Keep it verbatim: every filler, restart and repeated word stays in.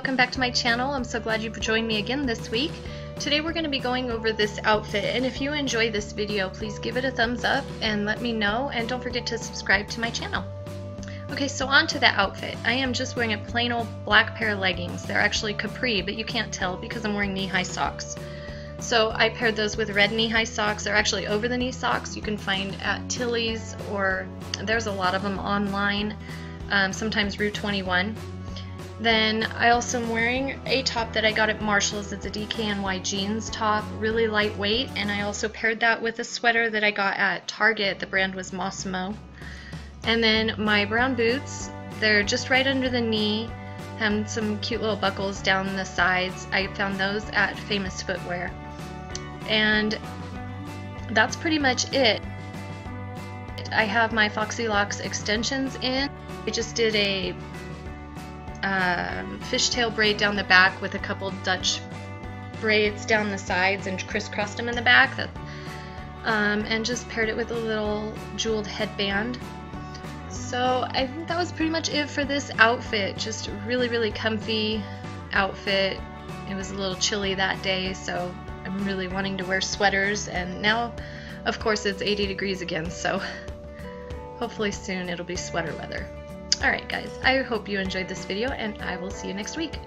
welcome back to my channel. I'm so glad you've joined me again this week. Today we're going to be going over this outfit, and if you enjoy this video, please give it a thumbs up and let me know, and don't forget to subscribe to my channel. Okay, so on to the outfit. I am just wearing a plain old black pair of leggings. They're actually capri, but you can't tell because I'm wearing knee-high socks. So I paired those with red knee-high socks. They're actually over-the-knee socks. You can find at Tilly's, or there's a lot of them online, um, sometimes Rue twenty-one. Then I also am wearing a top that I got at Marshalls. It's a D K N Y jeans top, really lightweight, and I also paired that with a sweater that I got at Target. The brand was Mossimo. And then my brown boots, they're just right under the knee, and some cute little buckles down the sides. I found those at Famous Footwear. And that's pretty much it. I have my Foxy Locks extensions in. I just did a Um, fishtail braid down the back with a couple Dutch braids down the sides and crisscrossed them in the back, that, um, and just paired it with a little jeweled headband. So I think that was pretty much it for this outfit. Just a really really comfy outfit. It was a little chilly that day, so I'm really wanting to wear sweaters, and now of course it's eighty degrees again, so hopefully soon it'll be sweater weather. Alright guys, I hope you enjoyed this video, and I will see you next week.